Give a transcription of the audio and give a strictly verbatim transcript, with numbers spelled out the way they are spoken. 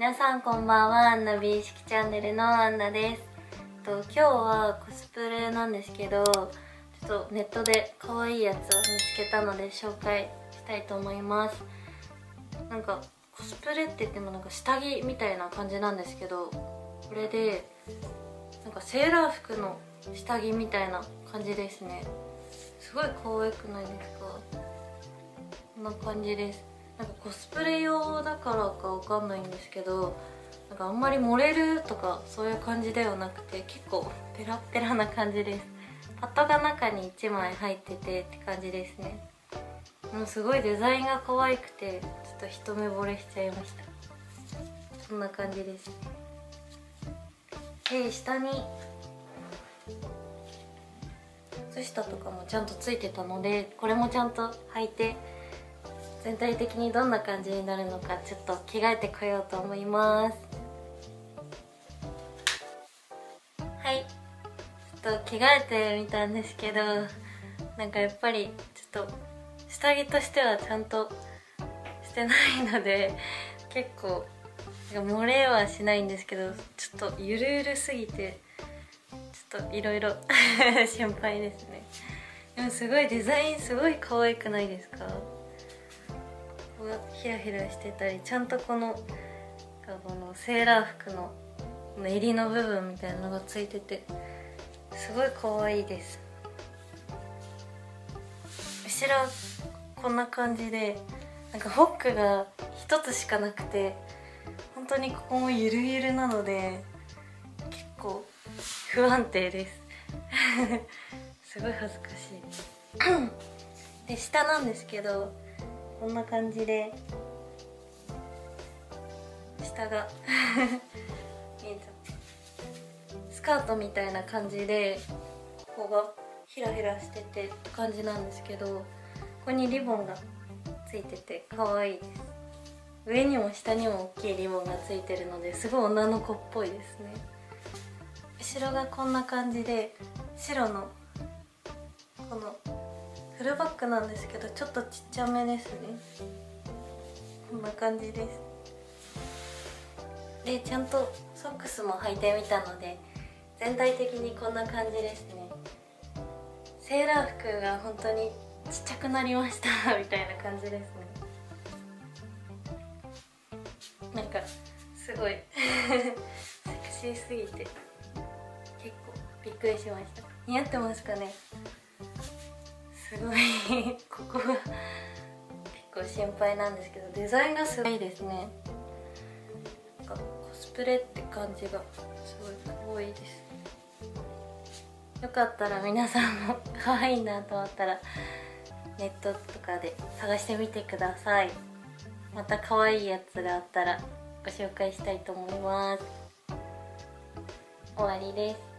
皆さんこんばんは、アンナ美意識チャンネルのアンナです。と今日はコスプレなんですけど、ちょっとネットで可愛いやつを見つけたので紹介したいと思います。なんかコスプレって言ってもなんか下着みたいな感じなんですけど、これでなんかセーラー服の下着みたいな感じですね。すごい可愛くないですか？こんな感じです。なんかコスプレ用だからかわかんないんですけど、なんかあんまり漏れるとかそういう感じではなくて、結構ペラペラな感じです。パッドが中にいちまい入っててって感じですね。もうすごいデザインが可愛くて、ちょっと一目惚れしちゃいました。そんな感じです。で、下に靴下とかもちゃんとついてたので、これもちゃんと履いて全体的にどんな感じになるのか、ちょっと着替えてこようと思います。はい、ちょっと着替えてみたんですけど、なんかやっぱりちょっと下着としてはちゃんとしてないので、結構漏れはしないんですけど、ちょっとゆるゆるすぎてちょっといろいろ心配ですね。でもすごいデザインすごい可愛くないですか？ヒラヒラしてたり、ちゃんとこのこのセーラー服の襟の部分みたいなのがついてて、すごい可愛いです。後ろこんな感じで、なんかホックがひとつしかなくて、本当にここもゆるゆるなので結構不安定です。すごい恥ずかしいで、下なんですけど、こんな感じで下が見えちゃった。スカートみたいな感じで、ここがヒラヒラしててって感じなんですけど、ここにリボンがついてて可愛いです。上にも下にも大きいリボンがついてるので、すごい女の子っぽいですね。後ろがこんな感じで、白のこのフルバッグなんですけど、ちょっとちっちゃめですね。こんな感じです。で、ちゃんとソックスも履いてみたので、全体的にこんな感じですね。セーラー服が本当にちっちゃくなりましたみたいな感じですね。なんかすごいセクシーすぎて結構びっくりしました。似合ってますかね？すごいここが結構心配なんですけど、デザインがすごいですね。なんかコスプレって感じがすごい多いです。よかったら皆さんも可愛いなと思ったらネットとかで探してみてください。また可愛いやつがあったらご紹介したいと思います。終わりです。